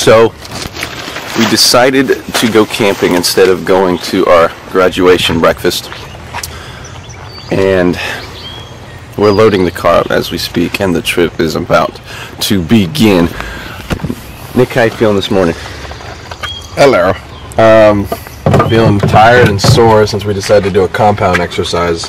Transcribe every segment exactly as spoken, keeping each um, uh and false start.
So we decided to go camping instead of going to our graduation breakfast, and we're loading the car up as we speak, and the trip is about to begin. Nick, how you feeling this morning? Hello. Um, feeling tired and sore since we decided to do a compound exercise.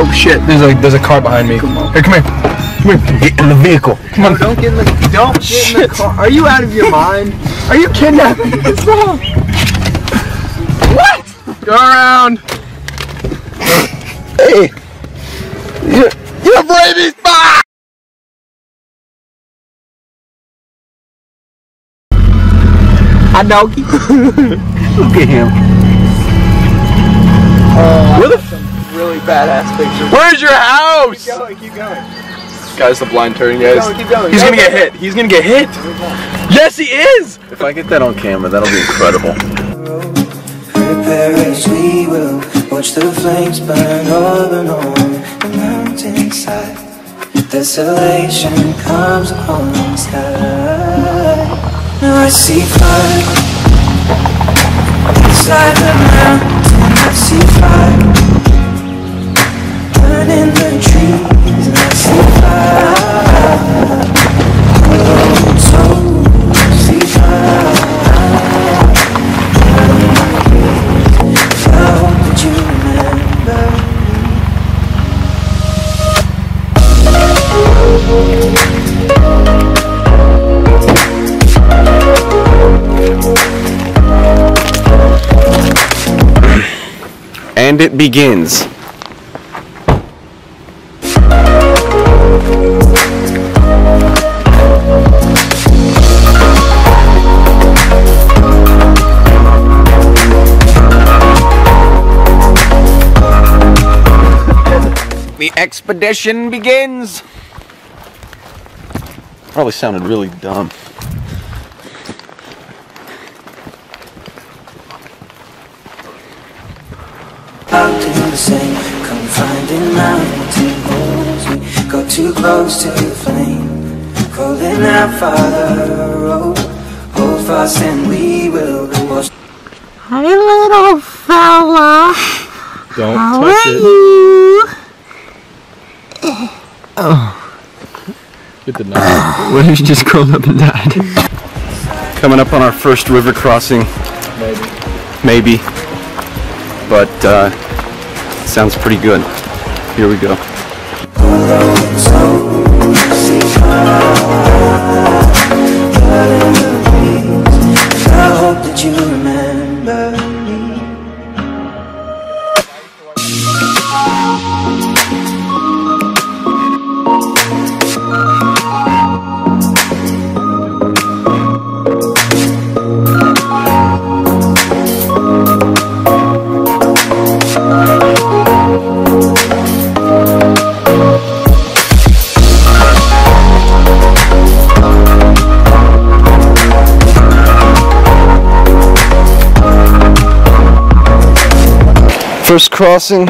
Oh shit, there's a there's a car behind me. Come on. Hey, come here. Come here. Get in the vehicle. Come on. No, don't get in the don't get shit. in the car. Are you out of your mind? Are you kidnapping us? What? Go around. Hey. You're, you're Brady's back! Hi, doggy. Look at him. Uh, Where the Really badass picture. Where's your house? Keep going, keep going. This guy's the blind turn, guys. Keep going, keep going. He's go, gonna go, get go. hit. He's gonna get hit. Yes, he is. If I get that on camera, that'll be incredible. Prepare as we will. Watch the flames burn all along the mountainside. Desolation comes upon the sky. Now I see fire. Inside the mountain, I see fire. In the trees and I see fire. Oh, so I see fire. How would you remember me? And it begins. The expedition begins. Probably sounded really dumb. Out in the same confined in mountain holes, we got too close to the flame, calling out, Father, oh, hold fast and we will wash. Hi, little fella. Don't How touch are it. You? Oh. Get the knife. What if you just curled up and died? Coming up on our first river crossing. Maybe. Maybe. But, uh, sounds pretty good. Here we go. First crossing.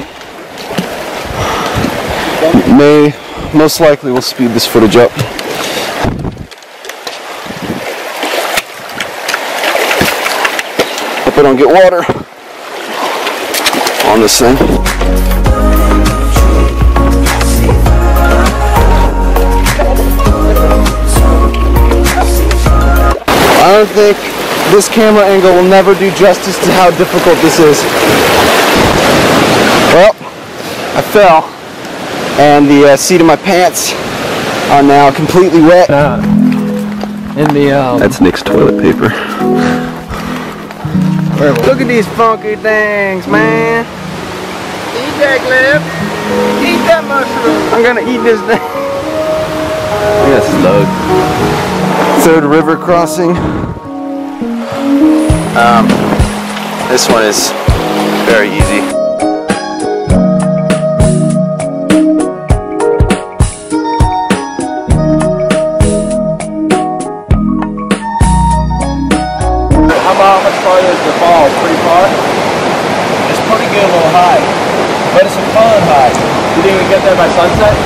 May most likely we'll speed this footage up. Hope I don't get water on this thing. I don't think this camera angle will never do justice to how difficult this is. Well, I fell, and the uh, seat of my pants are now completely wet. Uh, in the um, That's Nick's toilet paper. Look at these funky things, man. Eat that, Gleb. Eat that mushroom. I'm gonna eat this thing. Yes, slug. Third river crossing. Um. This one is very easy. How much farther is the fall? Pretty far? It's pretty good little high, but it's a fun high. You think we get there by sunset?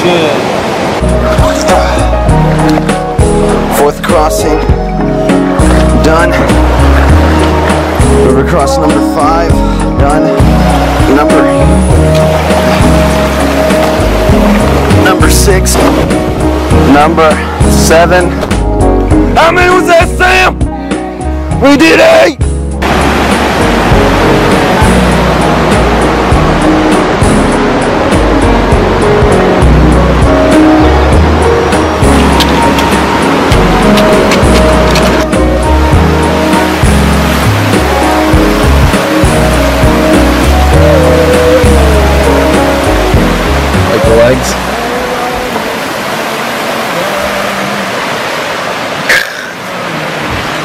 Should. Fourth crossing, done. River cross number five, done. Number, number six. Number seven. How many was that, Sam? We did eight. Like the legs.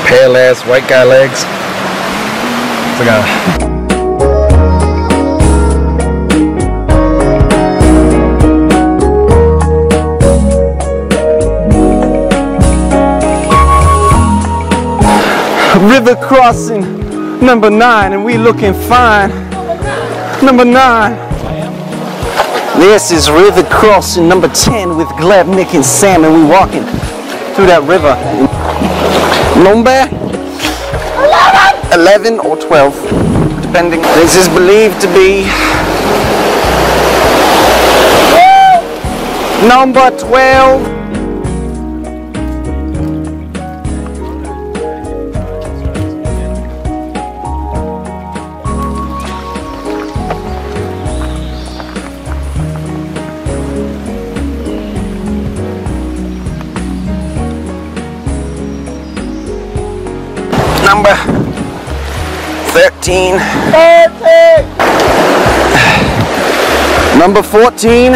Pale ass white guy legs. Forgot. River crossing number nine, and we looking fine. Number nine. This is river crossing number ten with Gleb, Nick, and Sam, and we walking through that river. Number eleven or twelve, depending. This is believed to be number twelve. Number thirteen. Perfect. Number fourteen.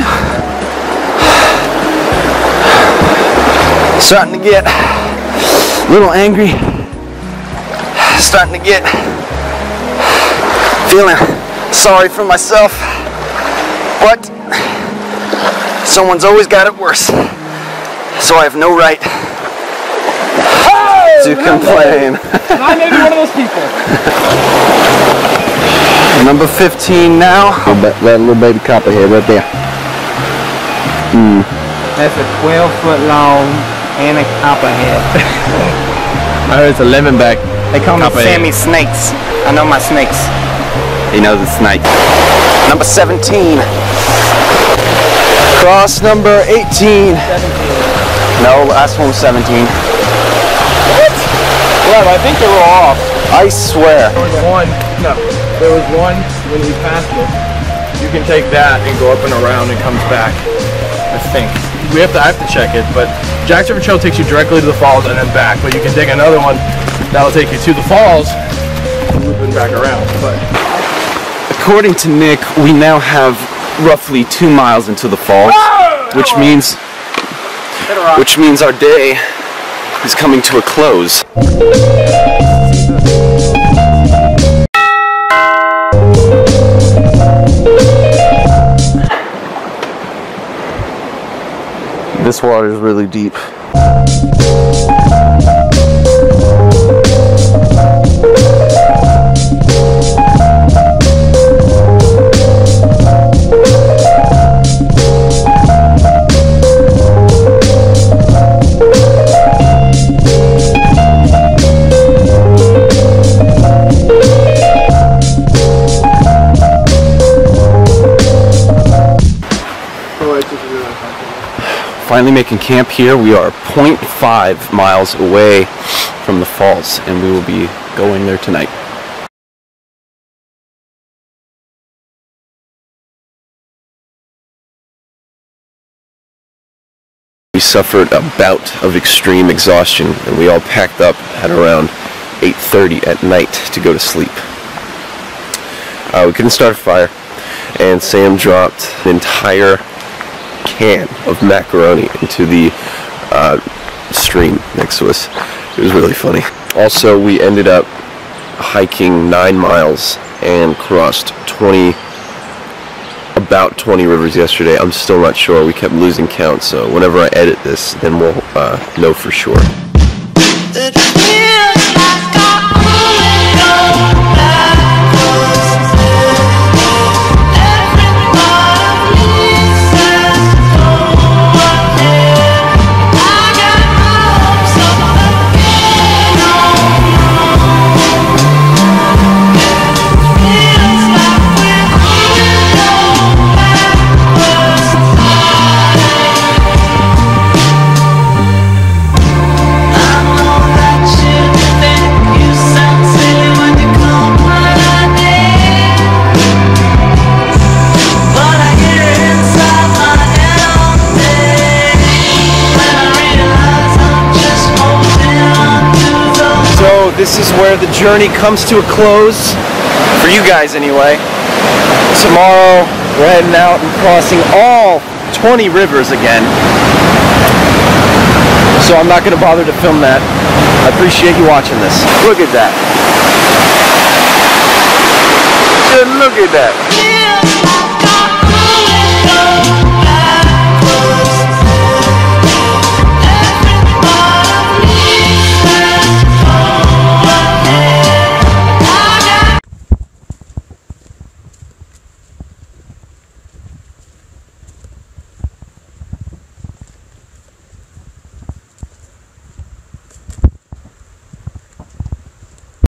Starting to get a little angry. Starting to get feeling sorry for myself. But someone's always got it worse. So I have no right to complain. I may be one of those people. Number fifteen now. Oh, but that little baby copperhead right there. Mm. That's a twelve foot long and a copperhead. I heard it's a lemonback. They call me Sammy Snakes. I know my snakes. He knows it's snakes. Number seventeen. Cross number eighteen. seventeen. No, last one was seventeen. Gleb, I think they were off. I swear. There was one. No, there was one when we passed it. You can take that and go up and around and comes back. I think we have to. I have to check it. But Jack's River Trail takes you directly to the falls and then back. But you can dig another one that'll take you to the falls and looping back around. But according to Nick, we now have roughly two miles into the falls, oh! which means, which means our day is coming to a close. This water is really deep. Finally making camp here. We are zero point five miles away from the falls, and we will be going there tonight. We suffered a bout of extreme exhaustion, and we all packed up at around eight thirty at night to go to sleep. Uh, we couldn't start a fire, and Sam dropped an entire can of macaroni into the uh, stream next to us, It was really funny. Also, we ended up hiking nine miles and crossed twenty, about twenty rivers yesterday. I'm still not sure. We kept losing count, so whenever I edit this, then we'll uh, know for sure. This is where the journey comes to a close, for you guys anyway. Tomorrow, we're heading out and crossing all twenty rivers again. So I'm not going to bother to film that. I appreciate you watching this. Look at that. Just look at that.